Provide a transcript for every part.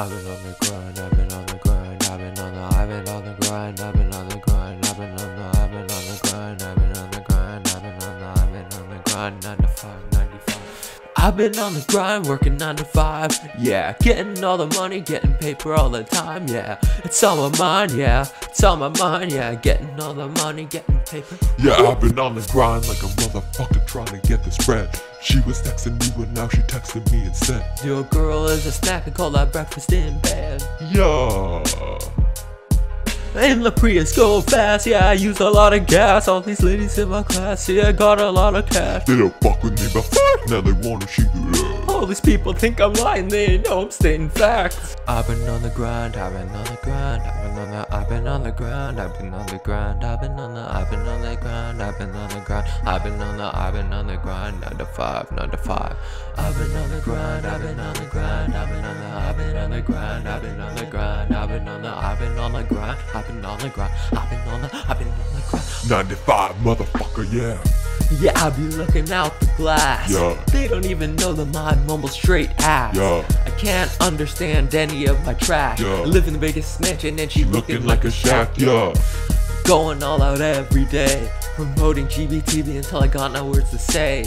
I've been on the grind, I've been on the grind, I've been on the grind, 9 to 5, 9 to 5. I've been on the grind, working 9 to 5, yeah. Getting all the money, getting paper all the time, yeah. It's on my mind, yeah. It's on my mind, yeah. Getting all the money, getting paper. Yeah, I've been on the grind like a motherfucker trying to get this bread. She was texting me, but now she texted me instead. Your girl is a snack, I call that breakfast in bed. Yeah. In the Prius, go fast, yeah. I use a lot of gas. All these ladies in my class, yeah, I got a lot of cash. They don't fuck with me before, now they wanna shoot it up. All these people think I'm lying, they know I'm stating facts. I've been on the grind, I've been on the grind, 9 to 5, 9 to 5. I've been on the grind, 9 to 5, motherfucker, yeah. Yeah, I be looking out the glass. Yeah. They don't even know that my mumble straight ass. Yeah. I can't understand any of my trash. Yeah. I live in the biggest snitch and then she looking like a shack. Yeah. Going all out every day, promoting GBTB until I got no words to say.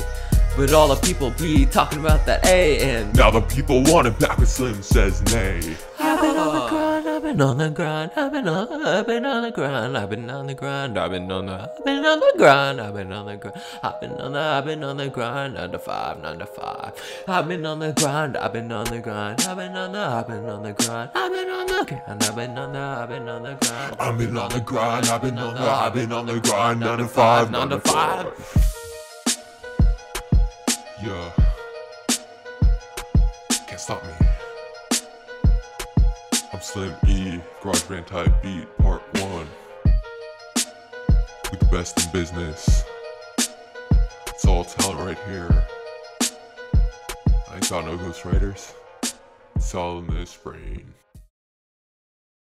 But all the people be talking about that A, and now the people want it back when Slim says nay. I've been on the grind, 9 to 5, 9 to 5. I've been on the grind, 9 to 5, 9 to 5. Yeah, can't stop me. I'm Slim E, GarageBand type beat, part 1. With the best in business. It's all talent right here. I ain't got no ghostwriters. It's all in this brain.